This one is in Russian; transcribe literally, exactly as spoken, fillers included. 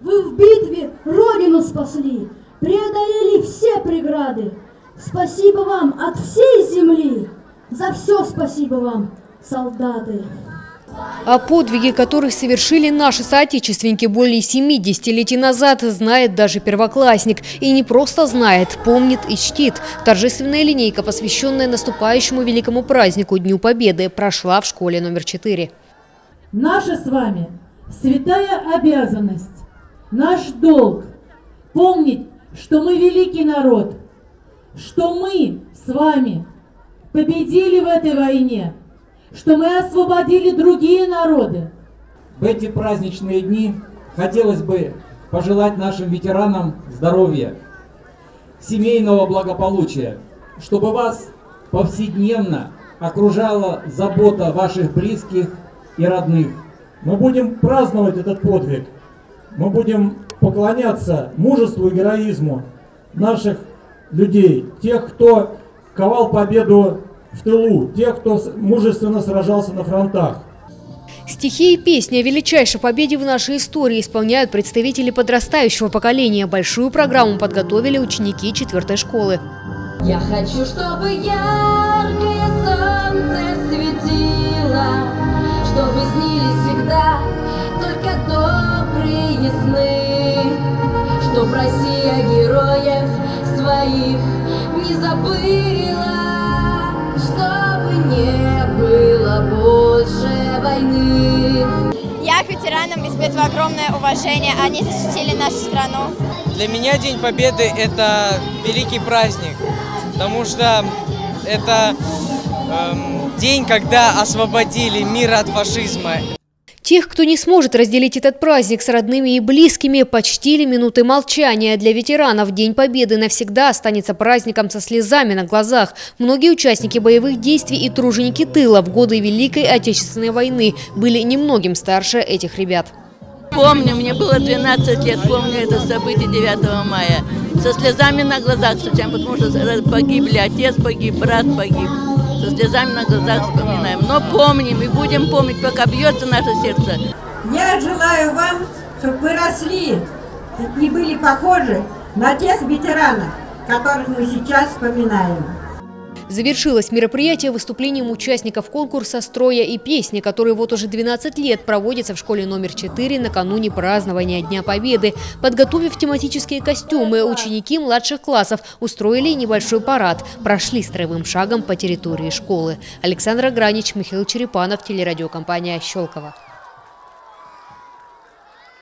Вы в битве Родину спасли, преодолели все преграды. Спасибо вам от всей земли, за все спасибо вам, солдаты. О подвиге, которых совершили наши соотечественники более семидесяти летий назад, знает даже первоклассник. И не просто знает, помнит и чтит. Торжественная линейка, посвященная наступающему великому празднику Дню Победы, прошла в школе номер четыре. Наша с вами святая обязанность, наш долг – помнить, что мы великий народ, что мы с вами победили в этой войне, что мы освободили другие народы. В эти праздничные дни хотелось бы пожелать нашим ветеранам здоровья, семейного благополучия, чтобы вас повседневно окружала забота ваших близких и родных. Мы будем праздновать этот подвиг, мы будем поклоняться мужеству и героизму наших людей, тех, кто ковал победу в тылу, тех, кто мужественно сражался на фронтах. Стихи и песни о величайшей победе в нашей истории исполняют представители подрастающего поколения. Большую программу подготовили ученики четвертой школы. Я хочу, чтобы яркое солнце светило, чтобы снились всегда только добрые сны, чтоб Россия героев своих не забыла. Я к ветеранам испытываю огромное уважение, они защитили нашу страну. Для меня День Победы – это великий праздник, потому что это эм, день, когда освободили мир от фашизма. Тех, кто не сможет разделить этот праздник с родными и близкими, почтили минуты молчания. Для ветеранов День Победы навсегда останется праздником со слезами на глазах. Многие участники боевых действий и труженики тыла в годы Великой Отечественной войны были немногим старше этих ребят. Помню, мне было двенадцать лет, помню это событие девятого мая. Со слезами на глазах, потому что погибли отец, погиб, брат погиб. Со слезами на глазах вспоминаем, но помним и будем помнить, пока бьется наше сердце. Я желаю вам, чтобы вы росли и были похожи на тех ветеранов, которых мы сейчас вспоминаем. Завершилось мероприятие выступлением участников конкурса «Строя и песни», который вот уже двенадцать лет проводится в школе номер четыре накануне празднования Дня Победы. Подготовив тематические костюмы, ученики младших классов устроили небольшой парад, прошли строевым шагом по территории школы. Александр Гранич, Михаил Черепанов, телерадиокомпания «Щелково».